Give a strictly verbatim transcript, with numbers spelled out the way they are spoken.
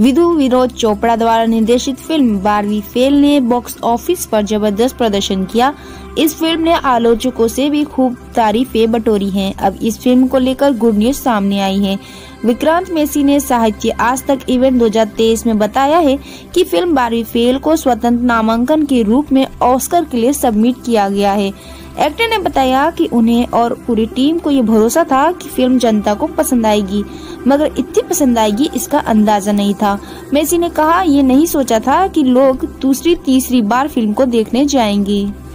विधु विनोद चोपड़ा द्वारा निर्देशित film Barvi fail ने बॉक्स ऑफिस पर जबरदस्त प्रदर्शन किया। इस फिल्म ने आलोचकों से भी खूब तारीफें बटोरी हैं। अब इस फिल्म को लेकर गुड न्यूज सामने आई है। विक्रांत मैसी ने साहित्य आज तक इवेंट दो हज़ार तेईस में बताया है कि फिल्म बारवी फेल को स्वतंत्र नामांकन के रूप में ऑस्कर के लिए सबमिट किया गया है। एक्टर ने बताया कि उन्हें और पूरी टीम को ये भरोसा था कि फिल्म जनता को पसंद आएगी, मगर इतनी पसंद आएगी इसका अंदाजा नहीं था। मैसी ने कहा, ये नहीं सोचा था कि लोग दूसरी तीसरी बार फिल्म को देखने जाएंगे।